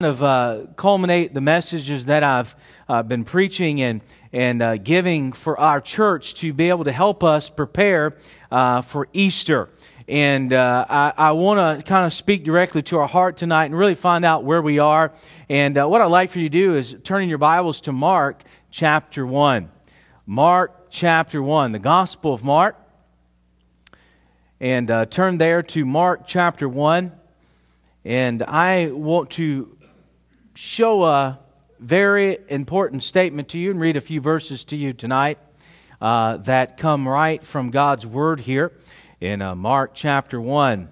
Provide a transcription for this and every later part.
Of culminate the messages that I've been preaching and giving for our church to be able to help us prepare for Easter. And I want to kind of speak directly to our heart tonight and really find out where we are. And what I'd like for you to do is turn in your Bibles to Mark chapter 1. Mark chapter 1, the Gospel of Mark. And turn there to Mark chapter 1. And I want to show a very important statement to you and read a few verses to you tonight that come right from God's Word here in Mark chapter 1.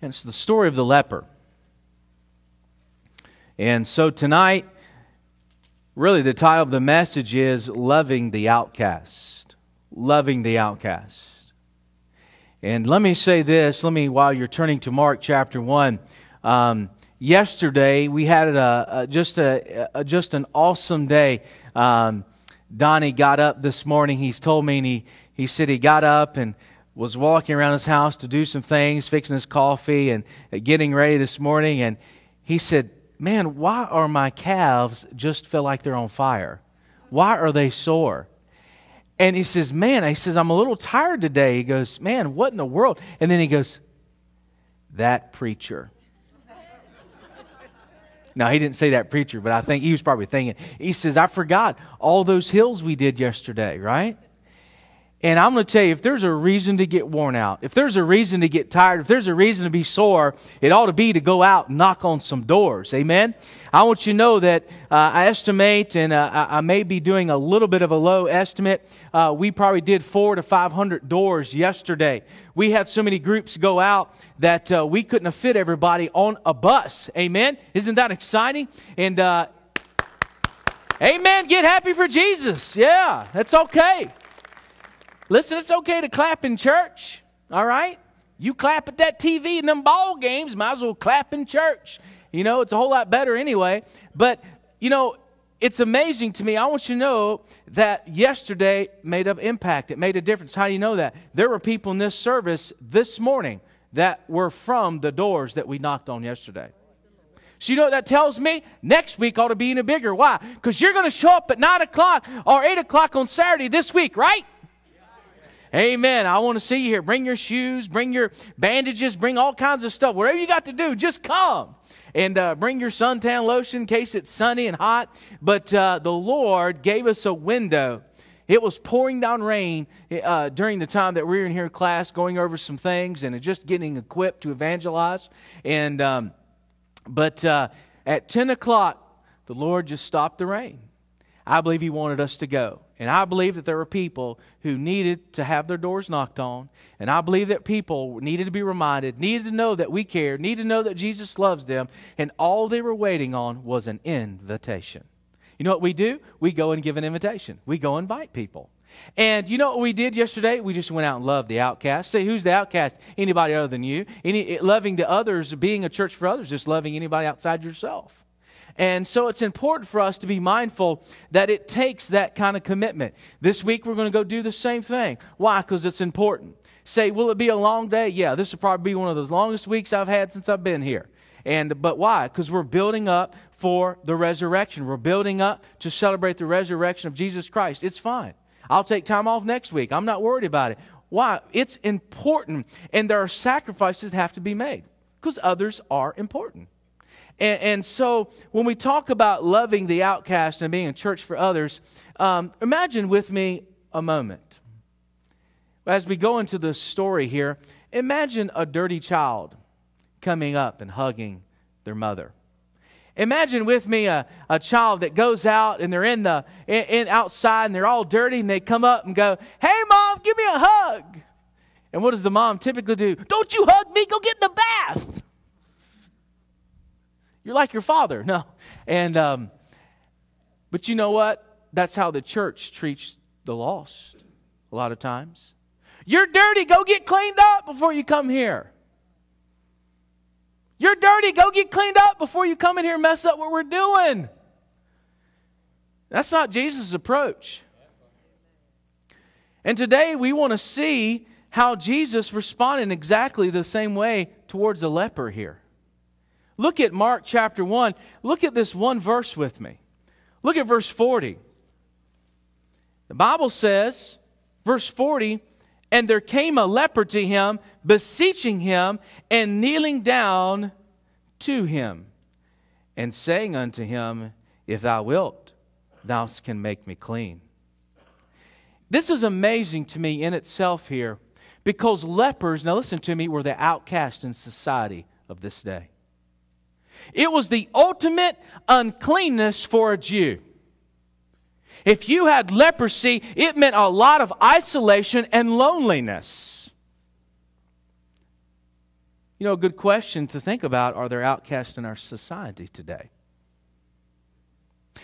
And it's the story of the leper. And so tonight, really the title of the message is Loving the Outcast. Loving the Outcast. And let me say this, while you're turning to Mark chapter 1, yesterday, we had just an awesome day. Donnie got up this morning. He's told me, and he said he got up and was walking around his house to do some things, fixing his coffee and getting ready this morning. And he said, man, why are my calves just feel like they're on fire? Why are they sore? And he says, man, I'm a little tired today. He goes, man, what in the world? And then he goes, that preacher. Now, he didn't say that preacher, but I think he was probably thinking. He says, I forgot all those hills we did yesterday, right? And I'm going to tell you, if there's a reason to get worn out, if there's a reason to get tired, if there's a reason to be sore, it ought to be to go out and knock on some doors. Amen? I want you to know that I estimate, and I may be doing a little bit of a low estimate, we probably did 400 to 500 doors yesterday. We had so many groups go out that we couldn't have fit everybody on a bus. Amen? Isn't that exciting? And amen, get happy for Jesus. Yeah, that's okay. Listen, it's okay to clap in church, all right? You clap at that TV and them ball games, might as well clap in church. You know, it's a whole lot better anyway. But, you know, it's amazing to me. I want you to know that yesterday made an impact. It made a difference. How do you know that? There were people in this service this morning that were from the doors that we knocked on yesterday. So you know what that tells me? Next week ought to be even bigger. Why? Because you're going to show up at 9 o'clock or 8 o'clock on Saturday this week, right? Amen. I want to see you here. Bring your shoes, bring your bandages, bring all kinds of stuff. Whatever you got to do, just come. And bring your suntan lotion in case it's sunny and hot. But the Lord gave us a window. It was pouring down rain during the time that we were in here in class, going over some things and just getting equipped to evangelize. And at 10 o'clock, the Lord just stopped the rain. I believe He wanted us to go. And I believe that there were people who needed to have their doors knocked on. And I believe that people needed to be reminded, needed to know that we care, needed to know that Jesus loves them. And all they were waiting on was an invitation. You know what we do? We go and give an invitation. We go invite people. And you know what we did yesterday? We just went out and loved the outcast. Say, who's the outcast? Anybody other than you. Loving the others, being a church for others, just loving anybody outside yourself. And so it's important for us to be mindful that it takes that kind of commitment. This week we're going to go do the same thing. Why? Because it's important. Say, will it be a long day? Yeah, this will probably be one of the longest weeks I've had since I've been here. But why? Because we're building up for the resurrection. We're building up to celebrate the resurrection of Jesus Christ. It's fine. I'll take time off next week. I'm not worried about it. Why? It's important, and there are sacrifices that have to be made because others are important. And so when we talk about loving the outcast and being a church for others, imagine with me a moment. As we go into the story here, imagine a dirty child coming up and hugging their mother. Imagine with me a child that goes out and they're outside and they're all dirty and they come up and go, hey, Mom, give me a hug. And what does the mom typically do? Don't you hug me, go get in the bath. You're like your father. No. And, but you know what? That's how the church treats the lost a lot of times. You're dirty. Go get cleaned up before you come here. You're dirty. Go get cleaned up before you come in here and mess up what we're doing. That's not Jesus' approach. And today we want to see how Jesus responded in exactly the same way towards a leper here. Look at Mark chapter 1. Look at this one verse with me. Look at verse 40. The Bible says, verse 40, "And there came a leper to him, beseeching him, and kneeling down to him, and saying unto him, If thou wilt, thou can make me clean." This is amazing to me in itself here, because lepers, now listen to me, were the outcast in society of this day. It was the ultimate uncleanness for a Jew. If you had leprosy, it meant a lot of isolation and loneliness. You know, a good question to think about, are there outcasts in our society today?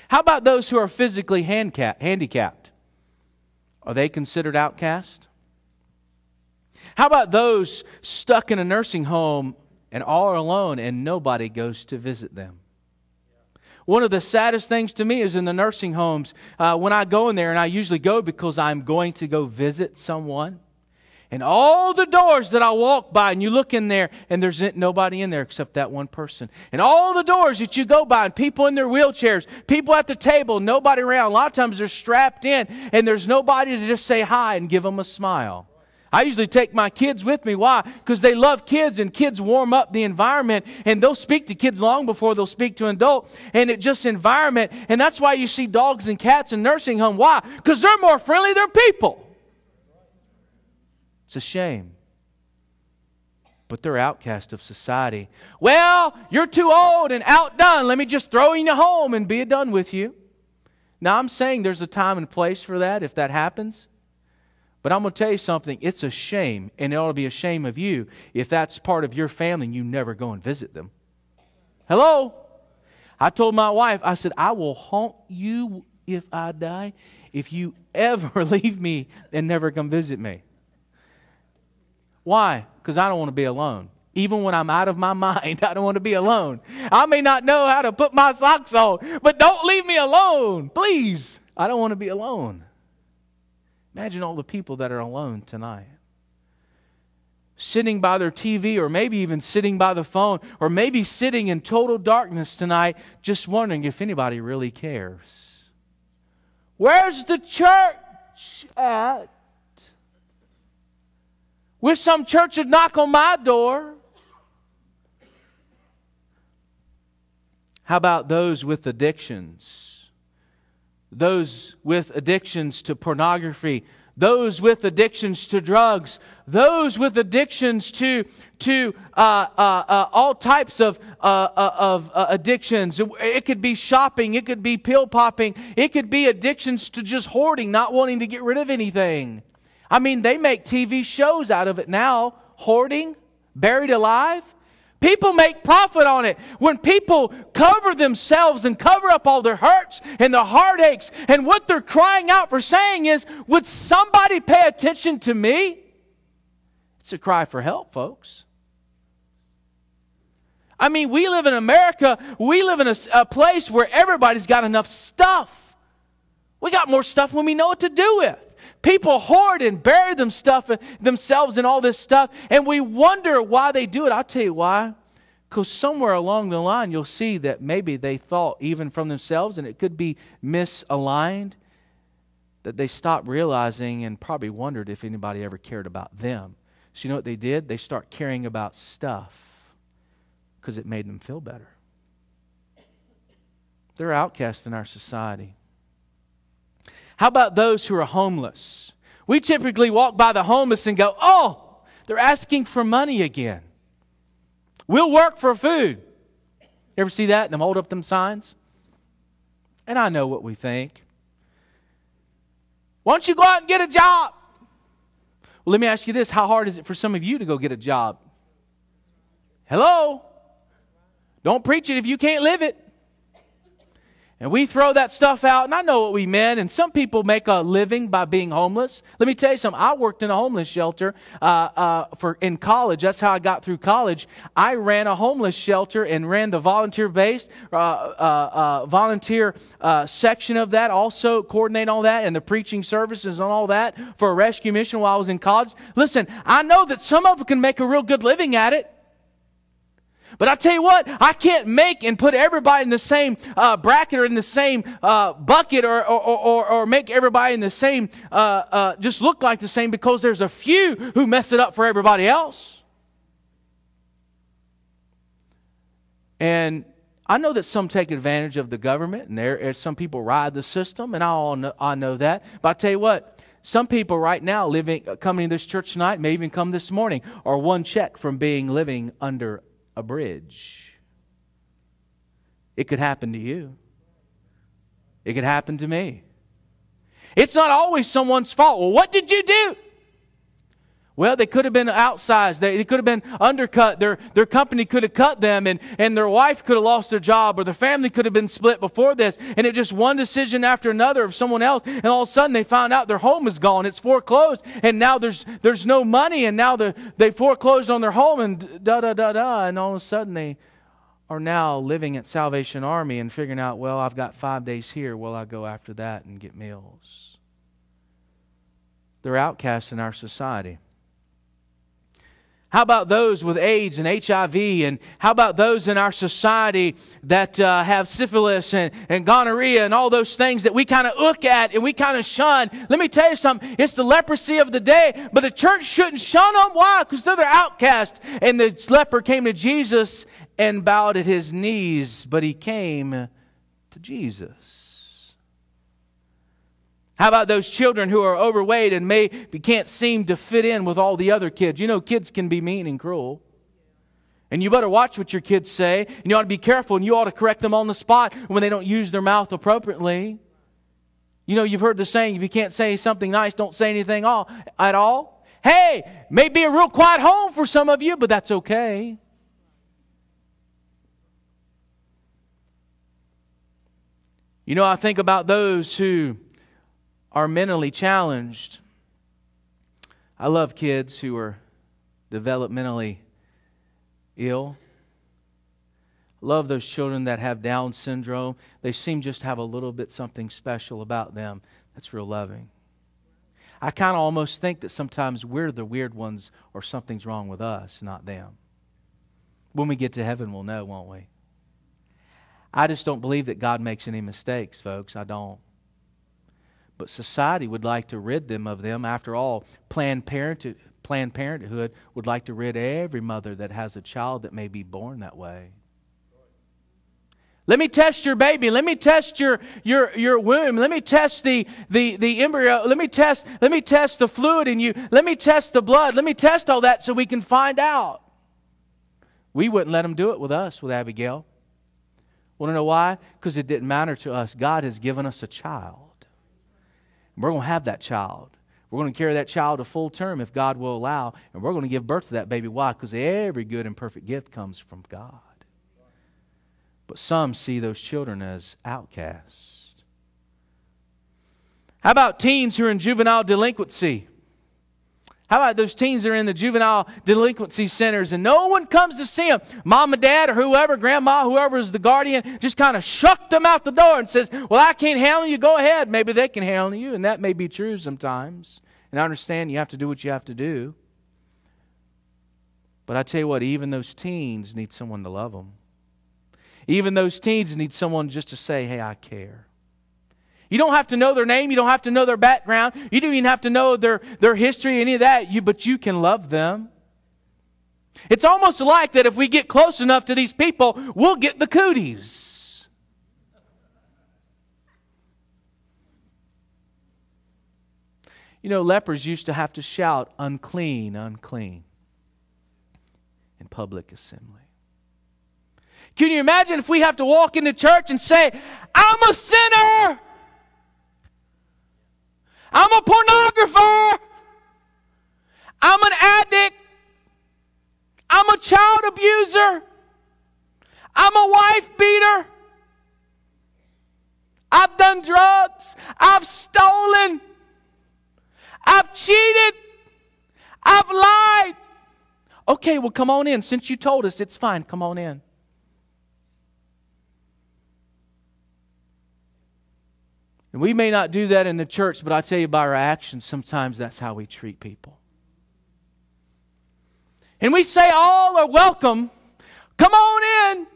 How about those who are physically handicapped? Are they considered outcasts? How about those stuck in a nursing home and all alone and nobody goes to visit them? One of the saddest things to me is in the nursing homes, when I go in there, and I usually go because I'm going to go visit someone, and all the doors that I walk by, and you look in there, and there's nobody in there except that one person. And all the doors that you go by, and people in their wheelchairs, people at the table, nobody around. A lot of times they're strapped in, and there's nobody to just say hi and give them a smile. I usually take my kids with me. Why? Because they love kids, and kids warm up the environment, and they'll speak to kids long before they'll speak to an adult, and it just environment. And that's why you see dogs and cats in nursing home. Why? Because they're more friendly than people. It's a shame. But they're outcast of society. Well, you're too old and outdone. Let me just throw you in a home and be done with you. Now, I'm saying there's a time and place for that if that happens. But I'm going to tell you something, it's a shame, and it ought to be a shame of you if that's part of your family and you never go and visit them. Hello? I told my wife, I said, I will haunt you if I die if you ever leave me and never come visit me. Why? Because I don't want to be alone. Even when I'm out of my mind, I don't want to be alone. I may not know how to put my socks on, but don't leave me alone, please. I don't want to be alone. Imagine all the people that are alone tonight. Sitting by their TV, or maybe even sitting by the phone, or maybe sitting in total darkness tonight, just wondering if anybody really cares. Where's the church at? Wish some church would knock on my door. How about those with addictions? Those with addictions to pornography, those with addictions to drugs, those with addictions to all types of addictions. It could be shopping, it could be pill popping, it could be addictions to just hoarding, not wanting to get rid of anything. I mean, they make TV shows out of it now, hoarding, buried alive. People make profit on it. When people cover themselves and cover up all their hurts and their heartaches, and what they're crying out for saying is, would somebody pay attention to me? It's a cry for help, folks. I mean, we live in America. We live in a place where everybody's got enough stuff. We got more stuff when we know what to do with. People hoard and bury themselves in all this stuff, and we wonder why they do it. I'll tell you why. Because somewhere along the line, you'll see that maybe they thought, even from themselves, and it could be misaligned, that they stopped realizing and probably wondered if anybody ever cared about them. So you know what they did? They start caring about stuff because it made them feel better. They're outcasts in our society. How about those who are homeless? We typically walk by the homeless and go, oh, they're asking for money again. We'll work for food. You ever see that? Them hold up them signs? And I know what we think. Why don't you go out and get a job? Well, let me ask you this. How hard is it for some of you to go get a job? Hello? Don't preach it if you can't live it. And we throw that stuff out, and I know what we meant. And some people make a living by being homeless. Let me tell you something. I worked in a homeless shelter in college. That's how I got through college. I ran a homeless shelter and ran the volunteer-based, section of that. Also coordinate all that and the preaching services and all that for a rescue mission while I was in college. Listen, I know that some of them can make a real good living at it. But I tell you what, I can't make and put everybody in the same bracket or in the same bucket or make everybody in the same, just look like the same, because there's a few who mess it up for everybody else. And I know that some take advantage of the government, and some people ride the system, and I know that. But I tell you what, some people right now coming to this church tonight, may even come this morning, are one check from living under a bridge. It could happen to you. It could happen to me. It's not always someone's fault. Well, what did you do? Well, they could have been outsized. They could have been undercut. Their company could have cut them, and their wife could have lost their job, or their family could have been split before this. And it just one decision after another of someone else, and all of a sudden they found out their home is gone. It's foreclosed, and now there's no money, and now they foreclosed on their home, and da-da-da-da, and all of a sudden they are now living at Salvation Army and figuring out, well, I've got 5 days here. Well, I'll go after that and get meals. They're outcasts in our society. How about those with AIDS and HIV? And how about those in our society that have syphilis and gonorrhea and all those things that we kind of look at and we kind of shun? Let me tell you something. It's the leprosy of the day, but the church shouldn't shun them. Why? Because they're the outcast. And the leper came to Jesus and bowed at his knees, but he came to Jesus. How about those children who are overweight and maybe can't seem to fit in with all the other kids? You know, kids can be mean and cruel. And you better watch what your kids say. And you ought to be careful, and you ought to correct them on the spot when they don't use their mouth appropriately. You know, you've heard the saying, if you can't say something nice, don't say anything at all. Hey, may be a real quiet home for some of you, but that's okay. You know, I think about those who are mentally challenged. I love kids who are developmentally ill. Love those children that have Down syndrome. They seem just to have a little bit something special about them. That's real loving. I kind of almost think that sometimes we're the weird ones, or something's wrong with us, not them. When we get to heaven, we'll know, won't we? I just don't believe that God makes any mistakes, folks. I don't. But society would like to rid them of them. After all, Planned Parenthood would like to rid every mother that has a child that may be born that way. Let me test your baby. Let me test your womb. Let me test the embryo. Let me test the fluid in you. Let me test the blood. Let me test all that so we can find out. We wouldn't let them do it with us, with Abigail. Want to know why? Because it didn't matter to us. God has given us a child. We're going to have that child. We're going to carry that child to full term if God will allow. And we're going to give birth to that baby. Why? Because every good and perfect gift comes from God. But some see those children as outcasts. How about teens who are in juvenile delinquency? How about those teens that are in the juvenile delinquency centers and no one comes to see them? Mom and dad or whoever, grandma, whoever is the guardian, just kind of shuck them out the door and says, well, I can't handle you. Go ahead. Maybe they can handle you. And that may be true sometimes. And I understand you have to do what you have to do. But I tell you what, even those teens need someone to love them. Even those teens need someone just to say, hey, I care. You don't have to know their name. You don't have to know their background. You don't even have to know their history, any of that, but you can love them. It's almost like that if we get close enough to these people, we'll get the cooties. You know, lepers used to have to shout, unclean, unclean, in public assembly. Can you imagine if we have to walk into church and say, I'm a sinner! I'm a pornographer. I'm an addict. I'm a child abuser. I'm a wife beater. I've done drugs. I've stolen. I've cheated. I've lied. Okay, well, come on in. Since you told us, it's fine. Come on in. And we may not do that in the church, but I tell you, by our actions, sometimes that's how we treat people. And we say all are welcome. Come on in.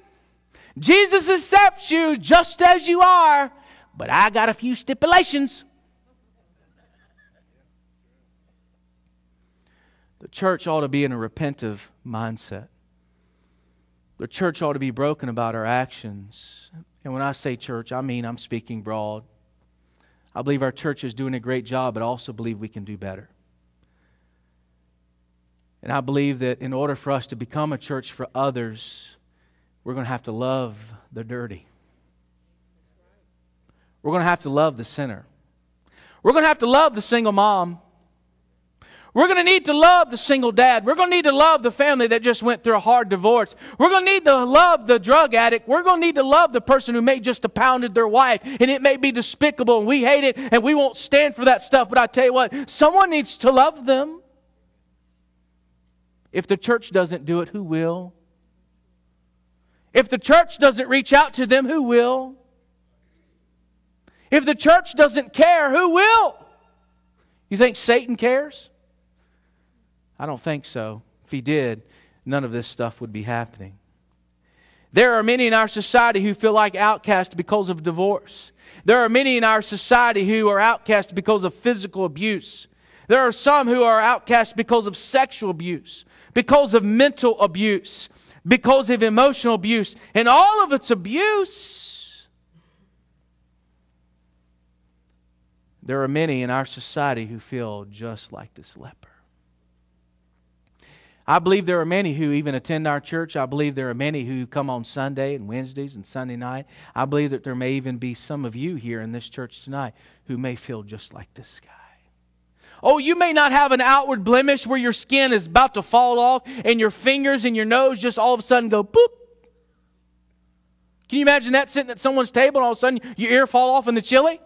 Jesus accepts you just as you are, but I got a few stipulations. The church ought to be in a repentive mindset. The church ought to be broken about our actions. And when I say church, I mean I'm speaking broad. I believe our church is doing a great job, but I also believe we can do better. And I believe that in order for us to become a church for others, we're going to have to love the dirty. We're going to have to love the sinner. We're going to have to love the single mom. We're going to need to love the single dad. We're going to need to love the family that just went through a hard divorce. We're going to need to love the drug addict. We're going to need to love the person who may just have pounded their wife. And it may be despicable and we hate it and we won't stand for that stuff. But I tell you what, someone needs to love them. If the church doesn't do it, who will? If the church doesn't reach out to them, who will? If the church doesn't care, who will? You think Satan cares? I don't think so. If he did, none of this stuff would be happening. There are many in our society who feel like outcasts because of divorce. There are many in our society who are outcasts because of physical abuse. There are some who are outcasts because of sexual abuse, because of mental abuse, because of emotional abuse, and all of its abuse. There are many in our society who feel just like this leper. I believe there are many who even attend our church. I believe there are many who come on Sunday and Wednesdays and Sunday night. I believe that there may even be some of you here in this church tonight who may feel just like this guy. Oh, you may not have an outward blemish where your skin is about to fall off and your fingers and your nose just all of a sudden go boop. Can you imagine that sitting at someone's table and all of a sudden your ear fall off in the chili?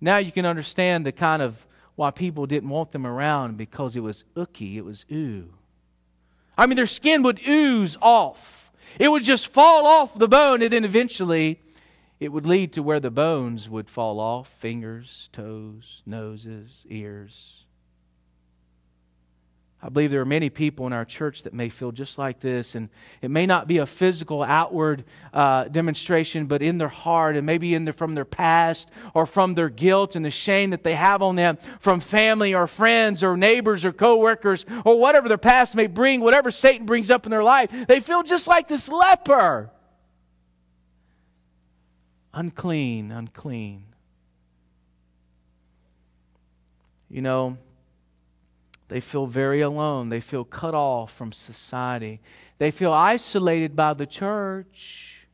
Now you can understand the kind of why people didn't want them around, because it was ooky, it was ooh. I mean, their skin would ooze off. It would just fall off the bone, and then eventually it would lead to where the bones would fall off, fingers, toes, noses, ears. I believe there are many people in our church that may feel just like this, and it may not be a physical outward demonstration, but in their heart, and maybe from their past or from their guilt and the shame that they have on them from family or friends or neighbors or coworkers or whatever their past may bring, whatever Satan brings up in their life, they feel just like this leper. Unclean, unclean. You know, they feel very alone. They feel cut off from society. They feel isolated by the church.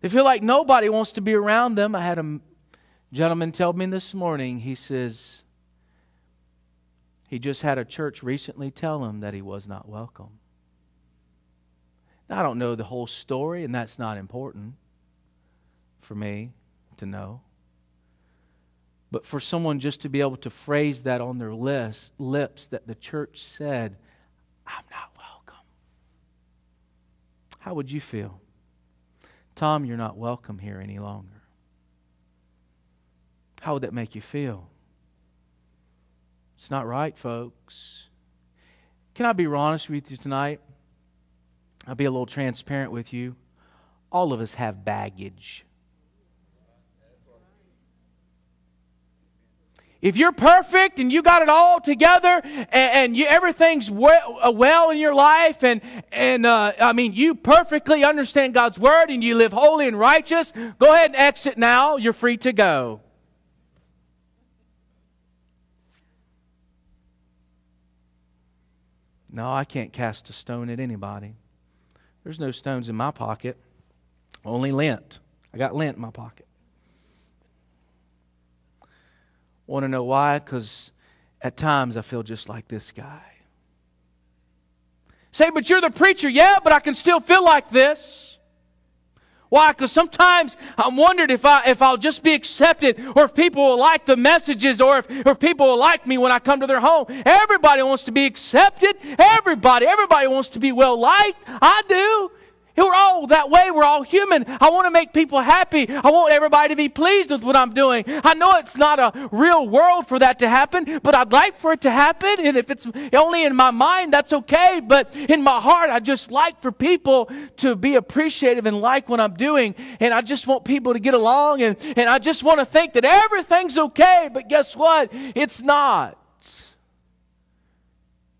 They feel like nobody wants to be around them. I had a gentleman tell me this morning, he says, he just had a church recently tell him that he was not welcome. Now, I don't know the whole story, and that's not important for me to know. But for someone just to be able to phrase that on their lips, that the church said, I'm not welcome. How would you feel? Tom, you're not welcome here any longer. How would that make you feel? It's not right, folks. Can I be honest with you tonight? I'll be a little transparent with you. All of us have baggage. If you're perfect and you got it all together and you, everything's well in your life and I mean, you perfectly understand God's Word and you live holy and righteous, go ahead and exit now. You're free to go. No, I can't cast a stone at anybody. There's no stones in my pocket. Only lint. I got lint in my pocket. Want to know why? Because at times I feel just like this guy. Say, but you're the preacher. Yeah, but I can still feel like this. Why? Because sometimes I'm wondered if I'll just be accepted, or if people will like the messages, or if people will like me when I come to their home. Everybody wants to be accepted. Everybody wants to be well liked. I do. We're all that way. We're all human. I want to make people happy. I want everybody to be pleased with what I'm doing. I know it's not a real world for that to happen, but I'd like for it to happen. And if it's only in my mind, that's okay. But in my heart, I just like for people to be appreciative and like what I'm doing. And I just want people to get along. And I just want to think that everything's okay. But guess what? It's not.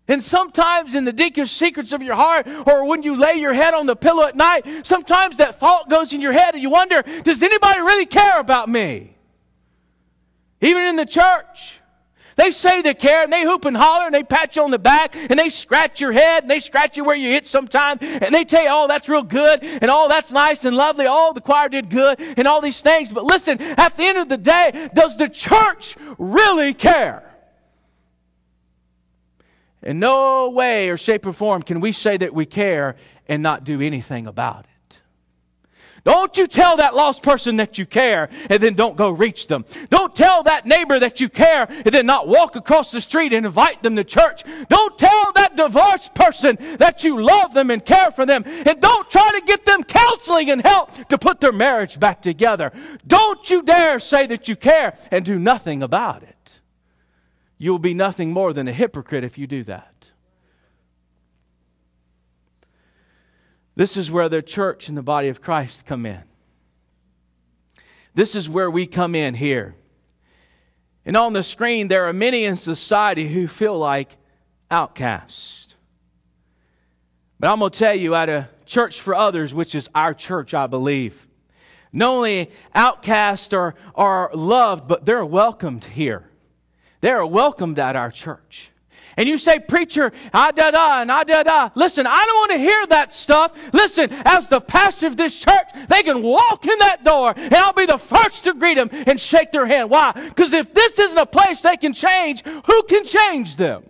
And sometimes in the deepest secrets of your heart, or when you lay your head on the pillow at night, sometimes that thought goes in your head and you wonder, does anybody really care about me? Even in the church, they say they care and they hoop and holler and they pat you on the back and they scratch your head and they scratch you where you hit sometime and they tell you, oh, that's real good and oh, that's nice and lovely. Oh, the choir did good and all these things. But listen, at the end of the day, does the church really care? In no way or shape or form can we say that we care and not do anything about it. Don't you tell that lost person that you care and then don't go reach them. Don't tell that neighbor that you care and then not walk across the street and invite them to church. Don't tell that divorced person that you love them and care for them. And don't try to get them counseling and help to put their marriage back together. Don't you dare say that you care and do nothing about it. You'll be nothing more than a hypocrite if you do that. This is where the church and the body of Christ come in. This is where we come in here. And on the screen, there are many in society who feel like outcasts. But I'm going to tell you, at a church for others, which is our church, I believe, not only outcasts are loved, but they're welcomed here. They are welcomed at our church. And you say, preacher, ah-da-da, and ah-da-da. Listen, I don't want to hear that stuff. Listen, as the pastor of this church, they can walk in that door, and I'll be the first to greet them and shake their hand. Why? Because if this isn't a place they can change, who can change them?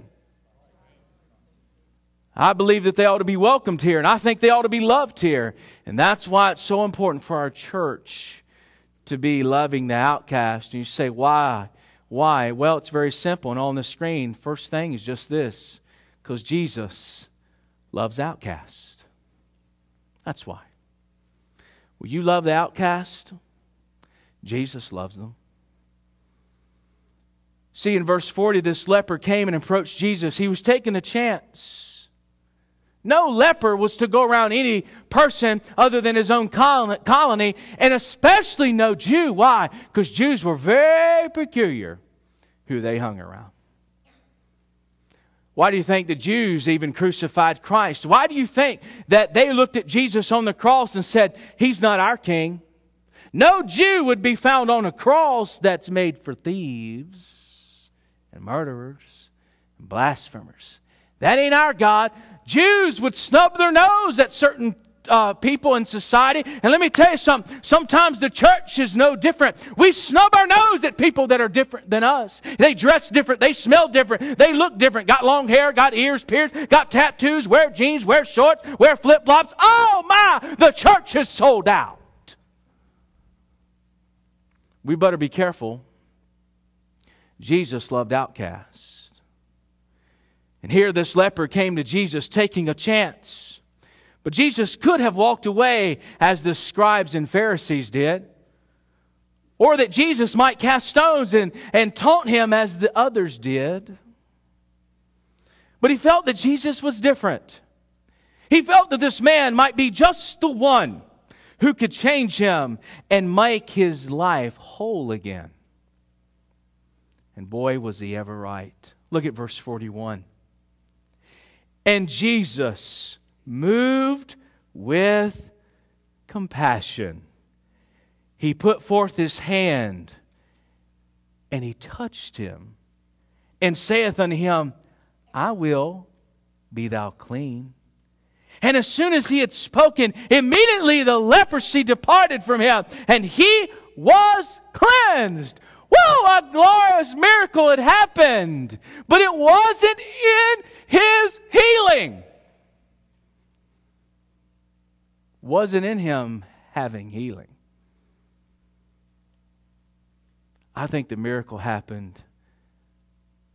I believe that they ought to be welcomed here, and I think they ought to be loved here. And that's why it's so important for our church to be loving the outcast. And you say, why? Why? Well, it's very simple. And on the screen, first thing is just this. Because Jesus loves outcasts. That's why. Will you love the outcast? Jesus loves them. See, in verse 40, this leper came and approached Jesus. He was taking a chance. No leper was to go around any person other than his own colony, and especially no Jew. Why? Because Jews were very peculiar who they hung around. Why do you think the Jews even crucified Christ? Why do you think that they looked at Jesus on the cross and said, he's not our king? No Jew would be found on a cross that's made for thieves and murderers and blasphemers. That ain't our God. Jews would snub their nose at certain people in society. And let me tell you something. Sometimes the church is no different. We snub our nose at people that are different than us. They dress different. They smell different. They look different. Got long hair, got ears pierced, got tattoos, wear jeans, wear shorts, wear flip-flops. Oh my, the church is sold out. We better be careful. Jesus loved outcasts. And here this leper came to Jesus taking a chance. But Jesus could have walked away as the scribes and Pharisees did. Or that Jesus might cast stones and taunt him as the others did. But he felt that Jesus was different. He felt that this man might be just the one who could change him and make his life whole again. And boy, was he ever right. Look at verse 41. And Jesus, moved with compassion, he put forth his hand, and he touched him, and saith unto him, I will, be thou clean. And as soon as he had spoken, immediately the leprosy departed from him, and he was cleansed. Whoa, a glorious miracle had happened, but it wasn't in his healing. Wasn't in him having healing. I think the miracle happened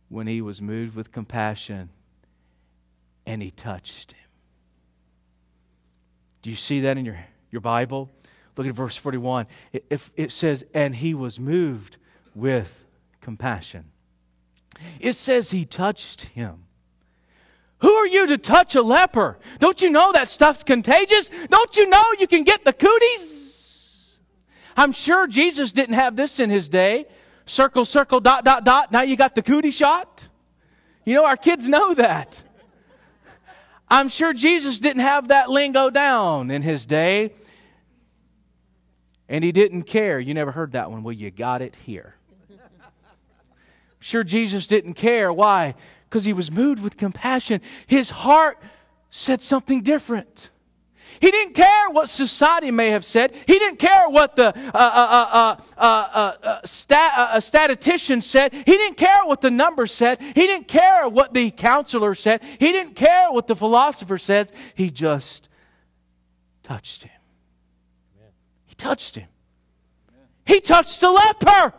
when he was moved with compassion and he touched him. Do you see that in your Bible? Look at verse 41. It says, and he was moved with compassion. It says he touched him. Who are you to touch a leper? Don't you know that stuff's contagious? Don't you know you can get the cooties? I'm sure Jesus didn't have this in his day. Circle, circle, dot, dot, dot. Now you got the cootie shot. You know, our kids know that. I'm sure Jesus didn't have that lingo down in his day. And he didn't care. You never heard that one. Well, you got it here. Sure, Jesus didn't care. Why? Because he was moved with compassion. His heart said something different. He didn't care what society may have said. He didn't care what the statistician said. He didn't care what the numbers said. He didn't care what the counselor said. He didn't care what the philosopher says. He just touched him. Amen. He touched him. Amen. He touched the leper.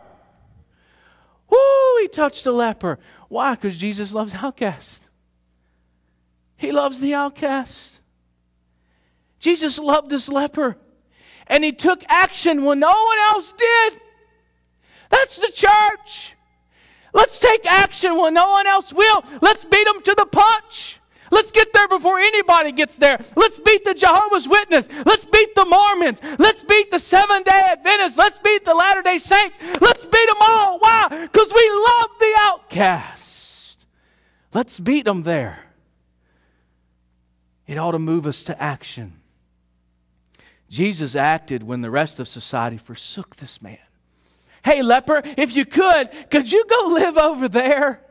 Woo, he touched the leper. Why? Because Jesus loves outcasts. He loves the outcasts. Jesus loved this leper, and he took action when no one else did. That's the church. Let's take action when no one else will. Let's beat them to the punch. Let's get there before anybody gets there. Let's beat the Jehovah's Witness. Let's beat the Mormons. Let's beat the Seventh Day Adventists. Let's beat the Latter Day Saints. Let's beat them all. Why? Because we love the outcast. Let's beat them there. It ought to move us to action. Jesus acted when the rest of society forsook this man. Hey, leper, if you could you go live over there?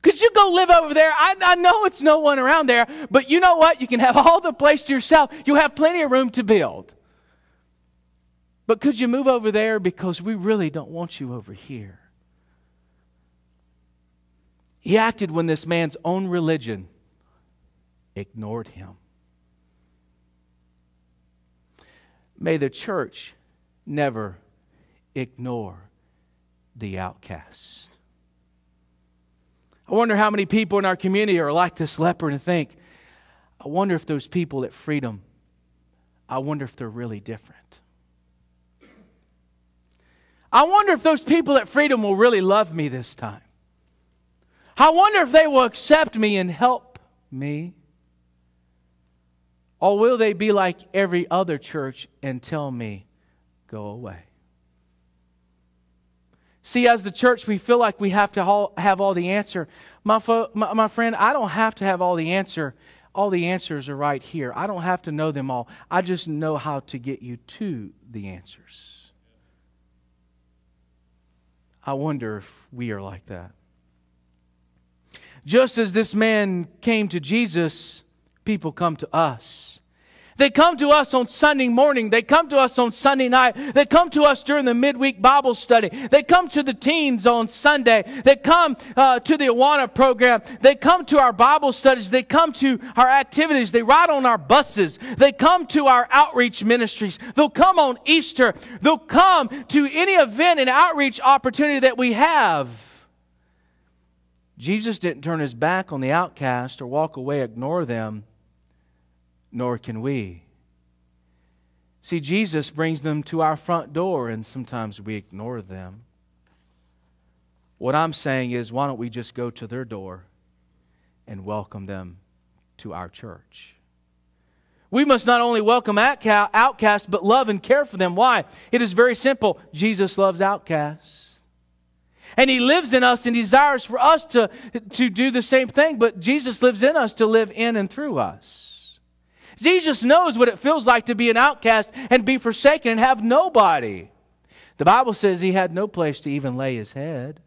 Could you go live over there? I know it's no one around there, but you know what? You can have all the place to yourself. You have plenty of room to build. But could you move over there? Because we really don't want you over here. He acted when this man's own religion ignored him. May the church never ignore the outcast. I wonder how many people in our community are like this leper and think, I wonder if those people at Freedom, I wonder if they're really different. I wonder if those people at Freedom will really love me this time. I wonder if they will accept me and help me. Or will they be like every other church and tell me, go away? See, as the church, we feel like we have to have all the answer. My friend, I don't have to have all the answer. All the answers are right here. I don't have to know them all. I just know how to get you to the answers. I wonder if we are like that. Just as this man came to Jesus, people come to us. They come to us on Sunday morning. They come to us on Sunday night. They come to us during the midweek Bible study. They come to the teens on Sunday. They come to the Awana program. They come to our Bible studies. They come to our activities. They ride on our buses. They come to our outreach ministries. They'll come on Easter. They'll come to any event and outreach opportunity that we have. Jesus didn't turn his back on the outcast or walk away, ignore them. Nor can we. See, Jesus brings them to our front door, and sometimes we ignore them. What I'm saying is, why don't we just go to their door and welcome them to our church? We must not only welcome outcasts, but love and care for them. Why? It is very simple. Jesus loves outcasts. And he lives in us and desires for us to do the same thing, but Jesus lives in us to live in and through us. Jesus knows what it feels like to be an outcast and be forsaken and have nobody. The Bible says he had no place to even lay his head.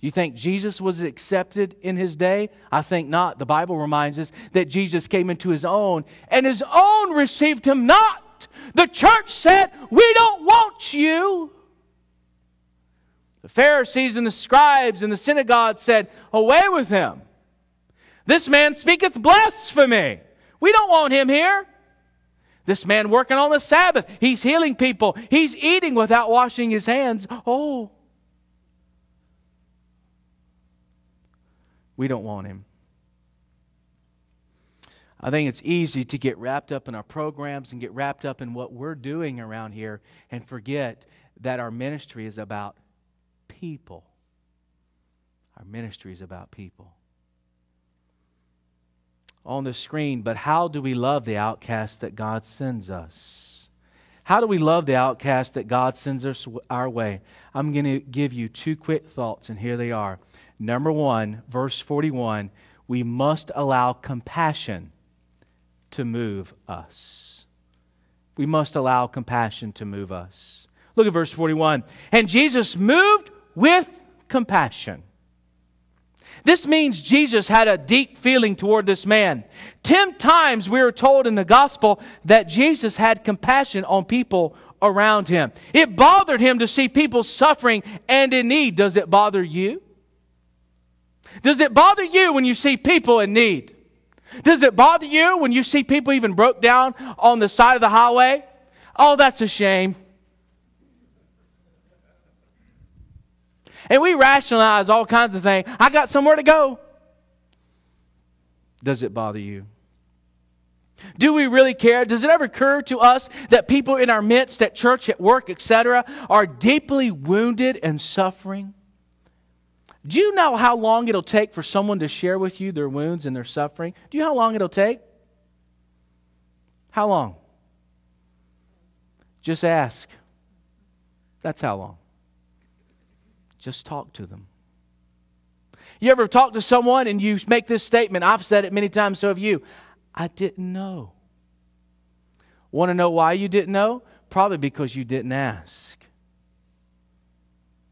Do you think Jesus was accepted in his day? I think not. The Bible reminds us that Jesus came into his own, and his own received him not. The church said, we don't want you. The Pharisees and the scribes and the synagogue said, away with him. This man speaketh blasphemy. We don't want him here. This man working on the Sabbath. He's healing people. He's eating without washing his hands. Oh. We don't want him. I think it's easy to get wrapped up in our programs and get wrapped up in what we're doing around here and forget that our ministry is about people. Our ministry is about people. On the screen, but how do we love the outcast that God sends us? How do we love the outcast that God sends us our way? I'm going to give you two quick thoughts, and here they are. Number one, verse 41, we must allow compassion to move us. We must allow compassion to move us. Look at verse 41. And Jesus moved with compassion. This means Jesus had a deep feeling toward this man. 10 times we are told in the gospel that Jesus had compassion on people around him. It bothered him to see people suffering and in need. Does it bother you? Does it bother you when you see people in need? Does it bother you when you see people even broke down on the side of the highway? Oh, that's a shame. And we rationalize all kinds of things. I got somewhere to go. Does it bother you? Do we really care? Does it ever occur to us that people in our midst, at church, at work, etc., are deeply wounded and suffering? Do you know how long it'll take for someone to share with you their wounds and their suffering? Do you know how long it'll take? How long? Just ask. That's how long. Just talk to them. You ever talk to someone and you make this statement? I've said it many times, so have you. I didn't know. Want to know why you didn't know? Probably because you didn't ask.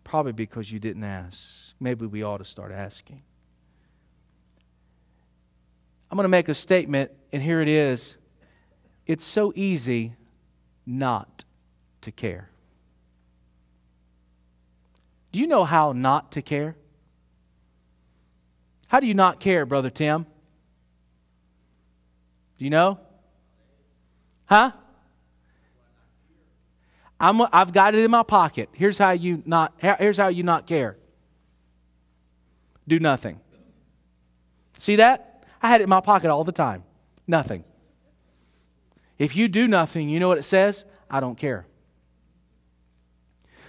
Probably because you didn't ask. Maybe we ought to start asking. I'm going to make a statement, and here it is. It's so easy not to care. Do you know how not to care? How do you not care, Brother Tim? Do you know? Huh? I've got it in my pocket. Here's how you not care. Do nothing. See that? I had it in my pocket all the time. Nothing. If you do nothing, you know what it says? I don't care.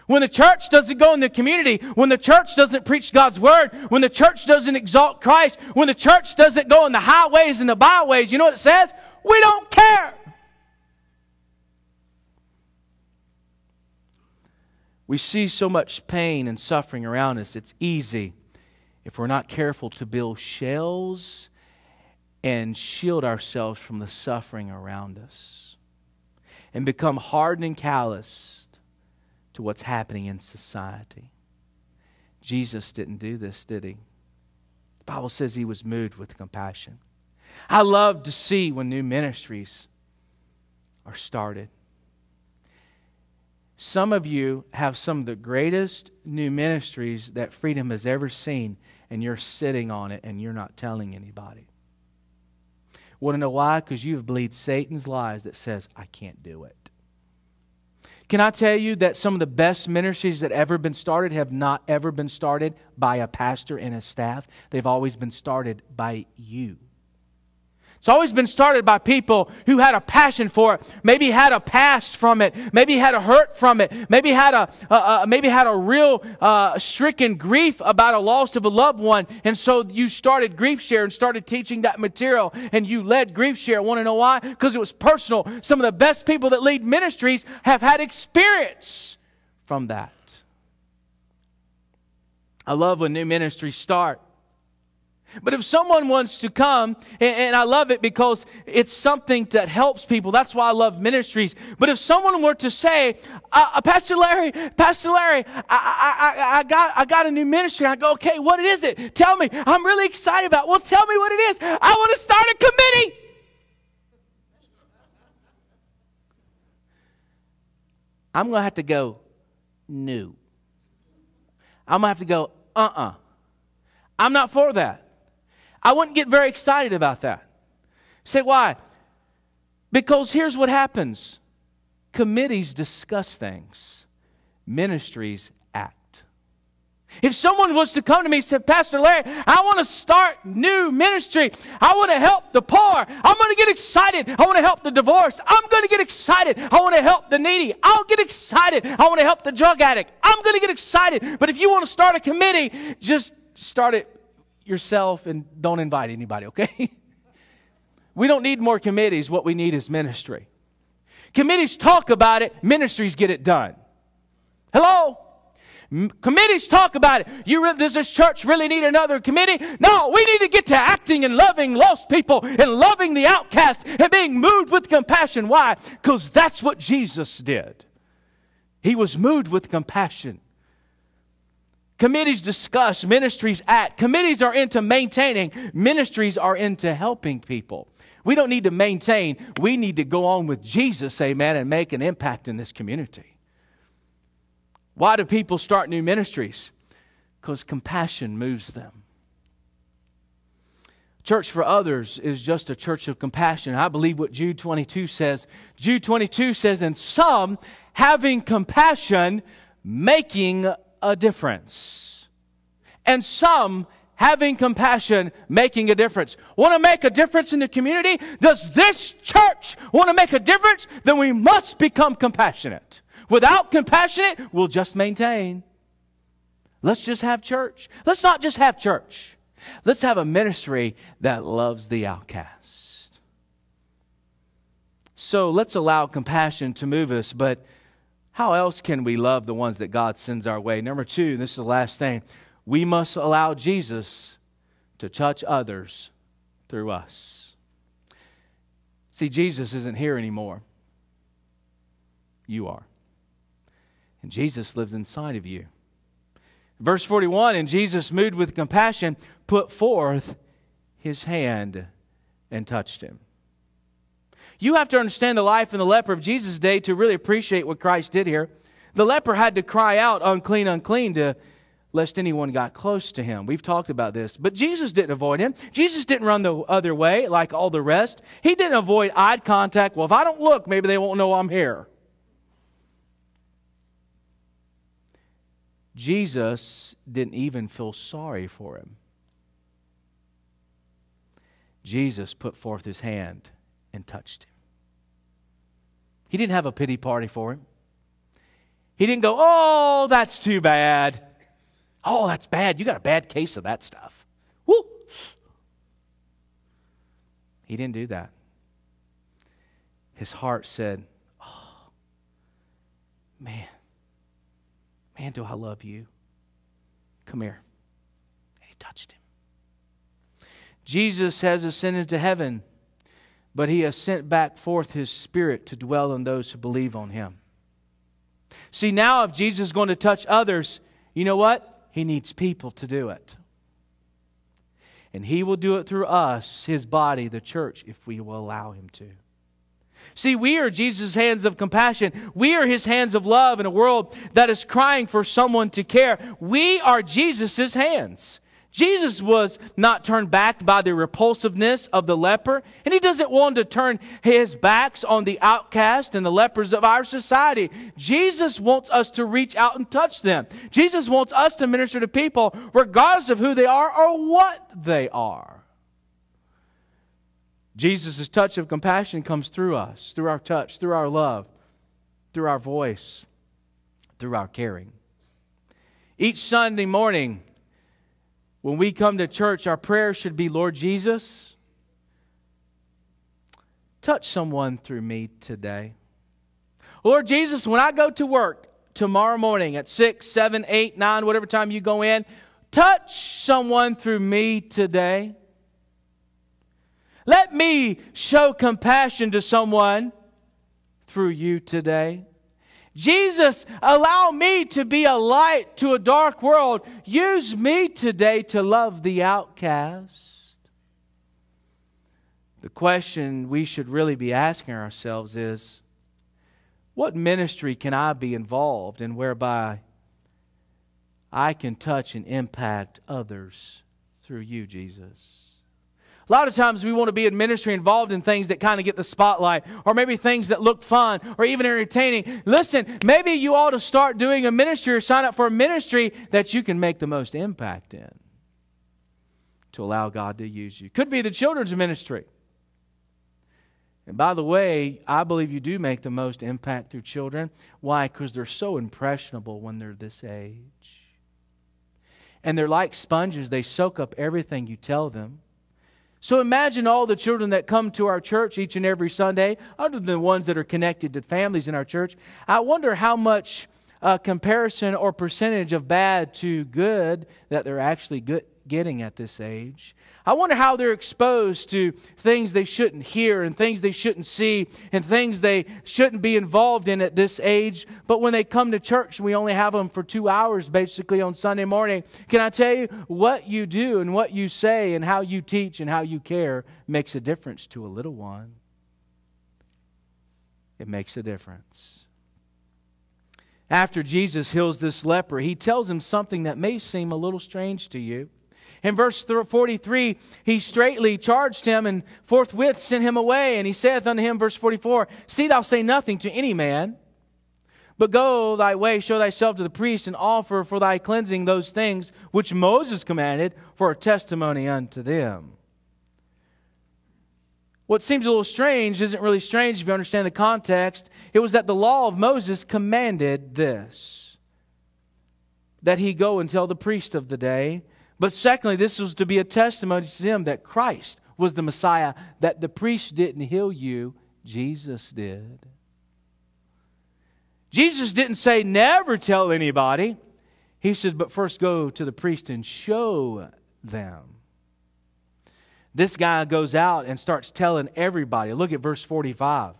When the church doesn't go in the community, when the church doesn't preach God's word, when the church doesn't exalt Christ, when the church doesn't go in the highways and the byways, you know what it says? We don't care. We see so much pain and suffering around us. It's easy, if we're not careful, to build shells and shield ourselves from the suffering around us and become hardened and callous to what's happening in society. Jesus didn't do this, did he? The Bible says he was moved with compassion. I love to see when new ministries are started. Some of you have some of the greatest new ministries that Freedom has ever seen, and you're sitting on it and you're not telling anybody. Want to know why? Because you've believed Satan's lies that says, I can't do it. Can I tell you that some of the best ministries that ever been started have not ever been started by a pastor and a staff? They've always been started by you. It's always been started by people who had a passion for it, maybe had a past from it, maybe had a hurt from it, maybe had a real stricken grief about a loss of a loved one, and so you started Grief Share and started teaching that material, and you led Grief Share. Want to know why? Because it was personal. Some of the best people that lead ministries have had experience from that. I love when new ministries start. But if someone wants to come, and I love it because it's something that helps people. That's why I love ministries. But if someone were to say, Pastor Larry, I got a new ministry. And I go, okay, what is it? Tell me. I'm really excited about it. Well, tell me what it is. I want to start a committee. I'm going to have to go, no. I'm going to have to go, I'm not for that. I wouldn't get very excited about that. Say why? Because here's what happens. Committees discuss things. Ministries act. If someone was to come to me and say, Pastor Larry, I want to start new ministry. I want to help the poor. I'm going to get excited. I want to help the divorced. I'm going to get excited. I want to help the needy. I'll get excited. I want to help the drug addict. I'm going to get excited. But if you want to start a committee, just start it yourself and don't invite anybody, okay? We don't need more committees. What we need is ministry. Committees talk about it. Ministries get it done. Hello? Committees talk about it. Does this church really need another committee? No, we need to get to acting and loving lost people and loving the outcast and being moved with compassion. Why? Because that's what Jesus did. He was moved with compassion. Committees discuss, ministries act. Committees are into maintaining. Ministries are into helping people. We don't need to maintain. We need to go on with Jesus, amen, and make an impact in this community. Why do people start new ministries? Because compassion moves them. Church for others is just a church of compassion. I believe what Jude 22 says. Jude 22 says, and some, having compassion, making a difference. And some, having compassion, making a difference. Want to make a difference in the community? Does this church want to make a difference? Then we must become compassionate. Without compassionate, we'll just maintain. Let's just have church. Let's not just have church. Let's have a ministry that loves the outcast. So let's allow compassion to move us, but how else can we love the ones that God sends our way? Number two, this is the last thing. We must allow Jesus to touch others through us. See, Jesus isn't here anymore. You are. And Jesus lives inside of you. Verse 41, and Jesus, moved with compassion, put forth his hand and touched him. You have to understand the life and the leper of Jesus' day to really appreciate what Christ did here. The leper had to cry out, unclean, unclean, lest anyone got close to him. We've talked about this. But Jesus didn't avoid him. Jesus didn't run the other way like all the rest. He didn't avoid eye contact. Well, if I don't look, maybe they won't know I'm here. Jesus didn't even feel sorry for him. Jesus put forth his hand and touched him. He didn't have a pity party for him. He didn't go, oh, that's too bad. Oh, that's bad. You got a bad case of that stuff. Woo! He didn't do that. His heart said, oh, man. Man, do I love you. Come here. And he touched him. Jesus has ascended to heaven, but he has sent back forth his Spirit to dwell on those who believe on him. See, now if Jesus is going to touch others, you know what? He needs people to do it. And he will do it through us, his body, the church, if we will allow him to. See, we are Jesus' hands of compassion. We are his hands of love in a world that is crying for someone to care. We are Jesus' hands. Jesus was not turned back by the repulsiveness of the leper, and he doesn't want to turn his backs on the outcast and the lepers of our society. Jesus wants us to reach out and touch them. Jesus wants us to minister to people regardless of who they are or what they are. Jesus' touch of compassion comes through us, through our touch, through our love, through our voice, through our caring. Each Sunday morning, when we come to church, our prayer should be, Lord Jesus, touch someone through me today. Lord Jesus, when I go to work tomorrow morning at 6, 7, 8, 9, whatever time you go in, touch someone through me today. Let me show compassion to someone through you today. Jesus, allow me to be a light to a dark world. Use me today to love the outcast. The question we should really be asking ourselves is, what ministry can I be involved in whereby I can touch and impact others through you, Jesus? A lot of times we want to be in ministry involved in things that kind of get the spotlight, or maybe things that look fun or even entertaining. Listen, maybe you ought to start doing a ministry or sign up for a ministry that you can make the most impact in, to allow God to use you. Could be the children's ministry. And by the way, I believe you do make the most impact through children. Why? Because they're so impressionable when they're this age. And they're like sponges. They soak up everything you tell them. So imagine all the children that come to our church each and every Sunday, other than the ones that are connected to families in our church. I wonder how much comparison or percentage of bad to good that they're actually getting at this age. I wonder how they're exposed to things they shouldn't hear and things they shouldn't see and things they shouldn't be involved in at this age. But when they come to church, we only have them for 2 hours basically on Sunday morning. Can I tell you, what you do and what you say and how you teach and how you care makes a difference to a little one. It makes a difference. After Jesus heals this leper, he tells him something that may seem a little strange to you. In verse 43, he straightly charged him and forthwith sent him away. And he saith unto him, verse 44, See thou say nothing to any man, but go thy way, show thyself to the priest, and offer for thy cleansing those things which Moses commanded for a testimony unto them. What seems a little strange isn't really strange if you understand the context. It was that the law of Moses commanded this, that he go and tell the priest of the day. But secondly, this was to be a testimony to them that Christ was the Messiah, that the priest didn't heal you, Jesus did. Jesus didn't say, never tell anybody. He says, but first go to the priest and show them. This guy goes out and starts telling everybody. Look at verse 45.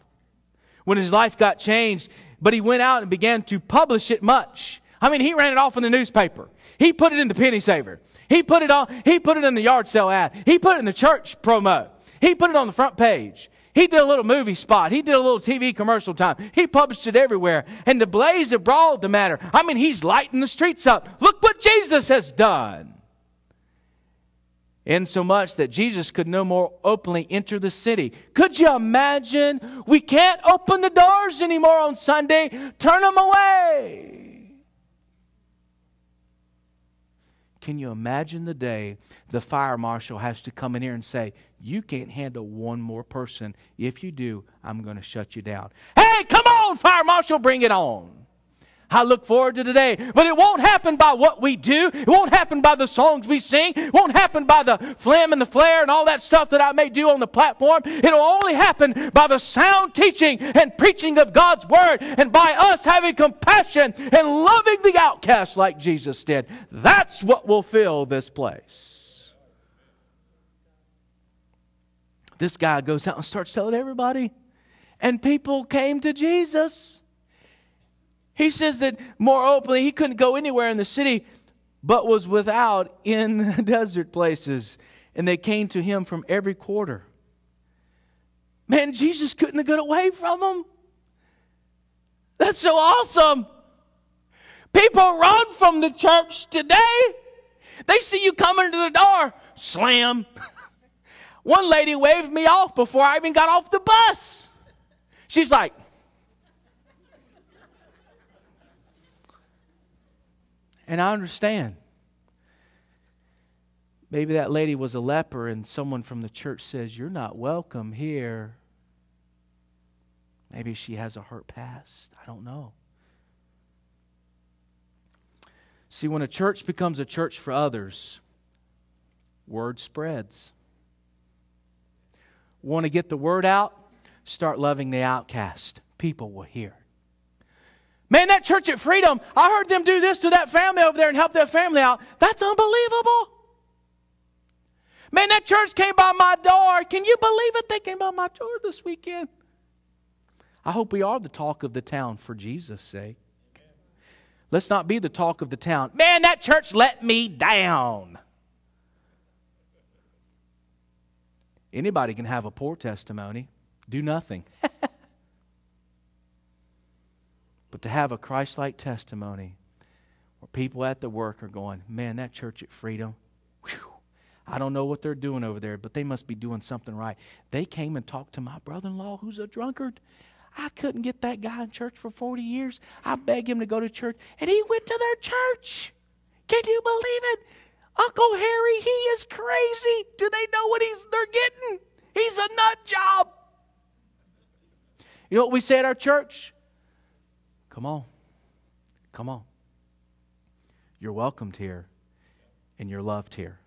When his life got changed, but he went out and began to publish it much. I mean, he ran it off in the newspaper. He put it in the penny saver. He put it on. He put it in the yard sale ad. He put it in the church promo. He put it on the front page. He did a little movie spot. He did a little TV commercial time. He published it everywhere. And to blaze abroad the matter. I mean, he's lighting the streets up. Look what Jesus has done. Insomuch that Jesus could no more openly enter the city. Could you imagine? We can't open the doors anymore on Sunday. Turn them away. Can you imagine the day the fire marshal has to come in here and say, you can't handle one more person. If you do, I'm going to shut you down. Hey, come on, fire marshal, bring it on. I look forward to today. But it won't happen by what we do. It won't happen by the songs we sing. It won't happen by the flim and the flare and all that stuff that I may do on the platform. It'll only happen by the sound teaching and preaching of God's Word, and by us having compassion and loving the outcast like Jesus did. That's what will fill this place. This guy goes out and starts telling everybody. And people came to Jesus. He says that more openly he couldn't go anywhere in the city, but was without in desert places. And they came to him from every quarter. Man, Jesus couldn't have got away from them. That's so awesome. People run from the church today. They see you coming to the door. Slam. One lady waved me off before I even got off the bus. She's like, and I understand. Maybe that lady was a leper and someone from the church says, you're not welcome here. Maybe she has a hurt past. I don't know. See, when a church becomes a church for others, word spreads. Want to get the word out? Start loving the outcast. People will hear. Man, that church at Freedom, I heard them do this to that family over there and help that family out. That's unbelievable. Man, that church came by my door. Can you believe it? They came by my door this weekend. I hope we are the talk of the town for Jesus' sake. Let's not be the talk of the town. Man, that church let me down. Anybody can have a poor testimony. Do nothing. But to have a Christ-like testimony where people at the work are going, man, that church at Freedom, whew, I don't know what they're doing over there, but they must be doing something right. They came and talked to my brother-in-law who's a drunkard. I couldn't get that guy in church for 40 years. I begged him to go to church, and he went to their church. Can you believe it? Uncle Harry, he is crazy. Do they know what they're getting? He's a nut job. You know what we say at our church? Come on. Come on. You're welcomed here, and you're loved here.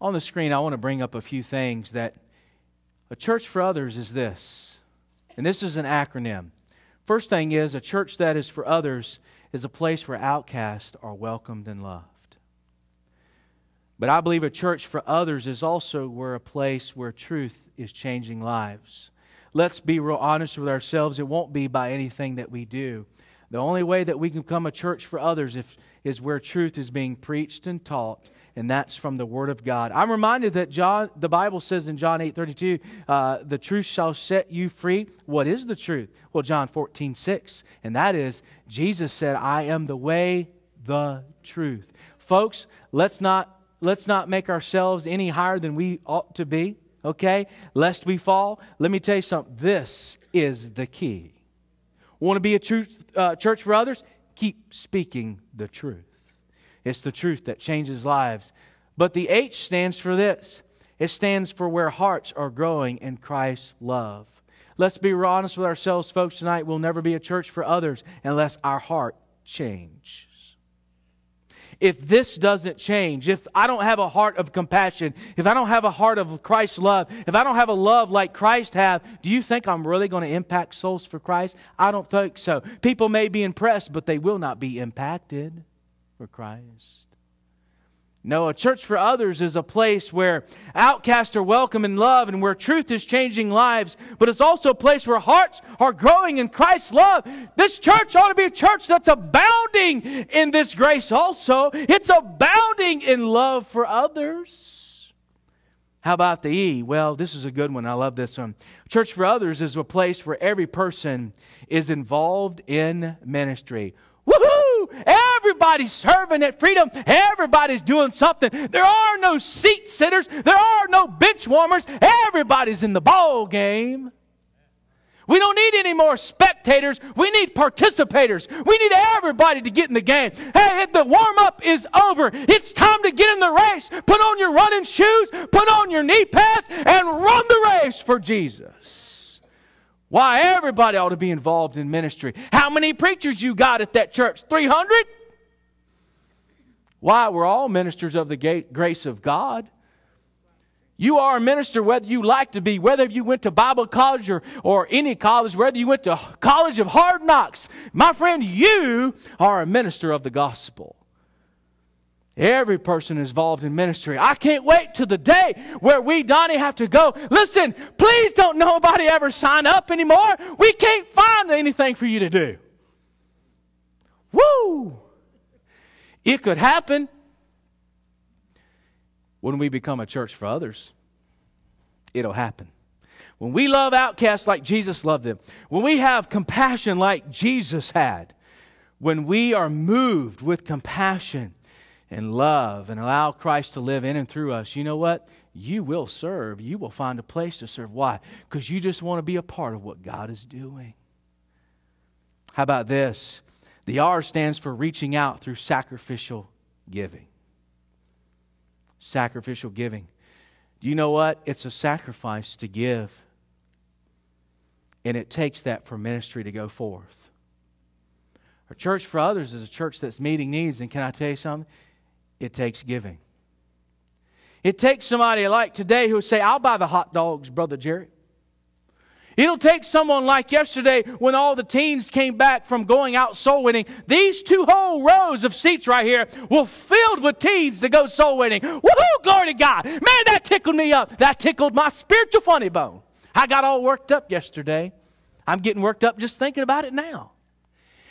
On the screen, I want to bring up a few things that a church for others is this, and this is an acronym. First thing is, a church that is for others is a place where outcasts are welcomed and loved. But I believe a church for others is also where a place where truth is changing lives. Let's be real honest with ourselves. It won't be by anything that we do. The only way that we can become a church for others is where truth is being preached and taught, and that's from the Word of God. I'm reminded that the Bible says in John 8:32, the truth shall set you free. What is the truth? Well, John 14:6, and that is, Jesus said, I am the way, the truth. Folks, let's not make ourselves any higher than we ought to be, okay? Lest we fall. Let me tell you something. This is the key. Want to be a church for others? Keep speaking the truth. It's the truth that changes lives. But the H stands for this. It stands for where hearts are growing in Christ's love. Let's be honest with ourselves, folks, tonight. We'll never be a church for others unless our heart changes. If this doesn't change, if I don't have a heart of compassion, if I don't have a heart of Christ's love, if I don't have a love like Christ have, do you think I'm really going to impact souls for Christ? I don't think so. People may be impressed, but they will not be impacted for Christ. No, a church for others is a place where outcasts are welcome and love and where truth is changing lives, but it's also a place where hearts are growing in Christ's love. This church ought to be a church that's abounding in this grace also. It's abounding in love for others. How about the E? Well, this is a good one. I love this one. Church for others is a place where every person is involved in ministry. Woohoo! Everybody's serving at Freedom. Everybody's doing something. There are no seat sitters. There are no bench warmers. Everybody's in the ball game. We don't need any more spectators. We need participators. We need everybody to get in the game. Hey, the warm-up is over. It's time to get in the race. Put on your running shoes. Put on your knee pads and run the race for Jesus. Why, everybody ought to be involved in ministry. How many preachers you got at that church? 300? Why, we're all ministers of the grace of God. You are a minister whether you like to be, whether you went to Bible college or any college, whether you went to college of hard knocks. My friend, you are a minister of the gospel. Every person is involved in ministry. I can't wait to the day where we, Donnie, have to go. Listen, please don't nobody ever sign up anymore. We can't find anything for you to do. Woo! It could happen when we become a church for others. It'll happen. When we love outcasts like Jesus loved them. When we have compassion like Jesus had. When we are moved with compassion and love and allow Christ to live in and through us, you know what? You will serve. You will find a place to serve. Why? Because you just want to be a part of what God is doing. How about this? The R stands for reaching out through sacrificial giving. Sacrificial giving. Do you know what? It's a sacrifice to give. And it takes that for ministry to go forth. A church for others is a church that's meeting needs. And can I tell you something? It takes giving. It takes somebody like today who will say, I'll buy the hot dogs, Brother Jerry. It'll take someone like yesterday when all the teens came back from going out soul winning. These two whole rows of seats right here were filled with teens to go soul winning. Woohoo! Glory to God. Man, that tickled me up. That tickled my spiritual funny bone. I got all worked up yesterday. I'm getting worked up just thinking about it now.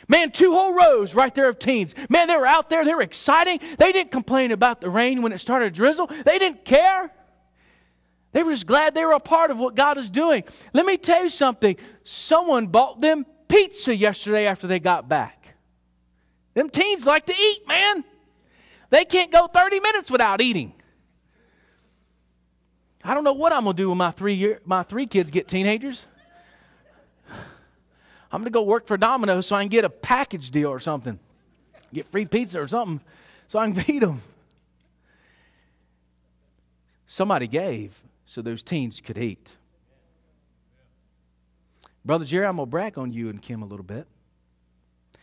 Man, two whole rows right there of teens. Man, they were out there. They were exciting. They didn't complain about the rain when it started to drizzle. They didn't care. They were just glad they were a part of what God is doing. Let me tell you something. Someone bought them pizza yesterday after they got back. Them teens like to eat, man. They can't go 30 minutes without eating. I don't know what I'm going to do when my three kids get teenagers. I'm going to go work for Domino's so I can get a package deal or something. Get free pizza or something so I can feed them. Somebody gave so those teens could eat. Brother Jerry, I'm going to brag on you and Kim a little bit. I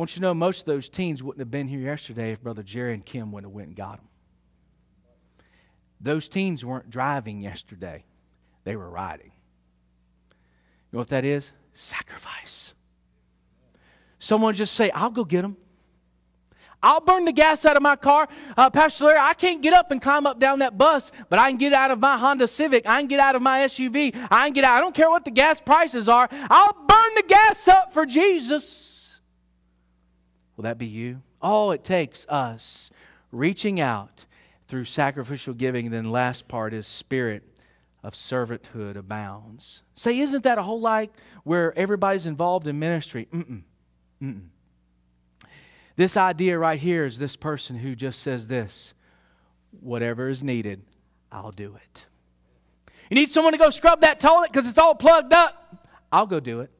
want you to know most of those teens wouldn't have been here yesterday if Brother Jerry and Kim wouldn't have went and got them. Those teens weren't driving yesterday. They were riding. You know what that is? Sacrifice. Someone just say, I'll go get them. I'll burn the gas out of my car. Pastor Larry, I can't get up and climb up down that bus, but I can get out of my Honda Civic. I can get out of my SUV. I can get out. I don't care what the gas prices are. I'll burn the gas up for Jesus. Will that be you? All it takes us reaching out through sacrificial giving. And then the last part is spirit of servanthood abounds. Say, isn't that a whole lot where everybody's involved in ministry? Mm-mm. Mm-mm. This idea right here is this person who just says this, whatever is needed, I'll do it. You need someone to go scrub that toilet because it's all plugged up? I'll go do it.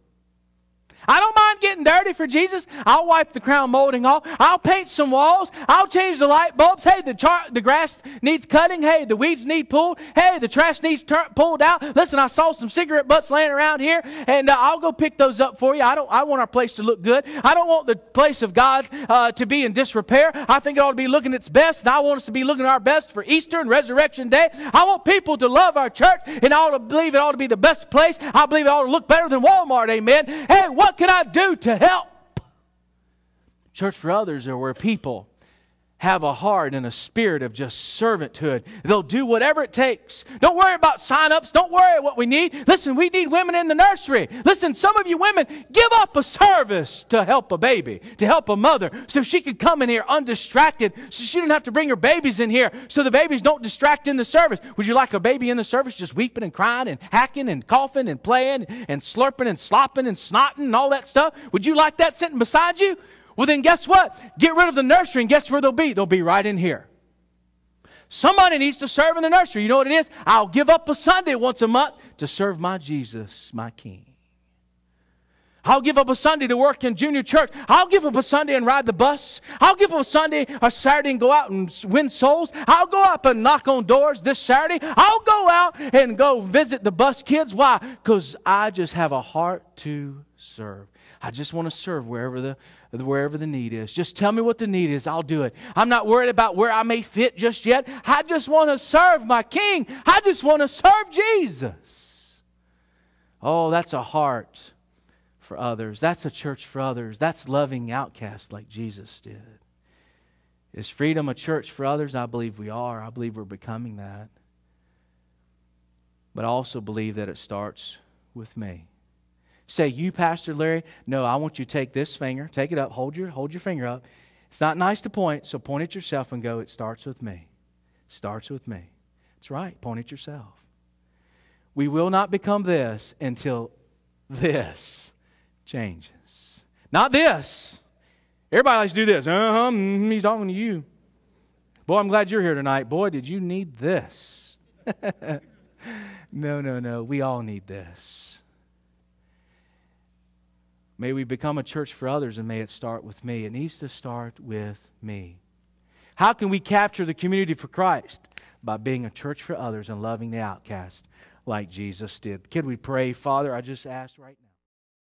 I don't mind getting dirty for Jesus. I'll wipe the crown molding off. I'll paint some walls. I'll change the light bulbs. Hey, the grass needs cutting. Hey, the weeds need pulled. Hey, the trash needs pulled out. Listen, I saw some cigarette butts laying around here, and I'll go pick those up for you. I want our place to look good. I don't want the place of God to be in disrepair. I think it ought to be looking its best, and I want us to be looking our best for Easter and Resurrection Day. I want people to love our church, and I ought to believe it ought to be the best place. I believe it ought to look better than Walmart, amen. Hey, what can I do to help? Church for others are where people have a heart and a spirit of just servanthood. They'll do whatever it takes. Don't worry about sign-ups. Don't worry about what we need. Listen, we need women in the nursery. Listen, some of you women give up a service to help a baby, to help a mother, so she can come in here undistracted, so she doesn't have to bring her babies in here, so the babies don't distract in the service. Would you like a baby in the service just weeping and crying and hacking and coughing and playing and slurping and slopping and snotting and all that stuff? Would you like that sitting beside you? Well, then guess what? Get rid of the nursery, and guess where they'll be? They'll be right in here. Somebody needs to serve in the nursery. You know what it is? I'll give up a Sunday once a month to serve my Jesus, my King. I'll give up a Sunday to work in junior church. I'll give up a Sunday and ride the bus. I'll give up a Sunday or Saturday and go out and win souls. I'll go up and knock on doors this Saturday. I'll go out and go visit the bus kids. Why? Because I just have a heart to serve. I just want to serve wherever the need is. Just tell me what the need is. I'll do it. I'm not worried about where I may fit just yet. I just want to serve my King. I just want to serve Jesus. Oh, that's a heart for others. That's a church for others. That's loving outcasts like Jesus did. Is Freedom a church for others? I believe we are. I believe we're becoming that. But I also believe that it starts with me. Say, you, Pastor Larry, no, I want you to take this finger, take it up, hold your finger up. It's not nice to point, so point at yourself and go, it starts with me. It starts with me. That's right, point at yourself. We will not become this until this changes. Not this. Everybody likes to do this. He's talking to you. Boy, I'm glad you're here tonight. Boy, did you need this? No. We all need this. May we become a church for others, and may it start with me. It needs to start with me. How can we capture the community for Christ? By being a church for others and loving the outcast like Jesus did. Can we pray? Father, I just ask right now.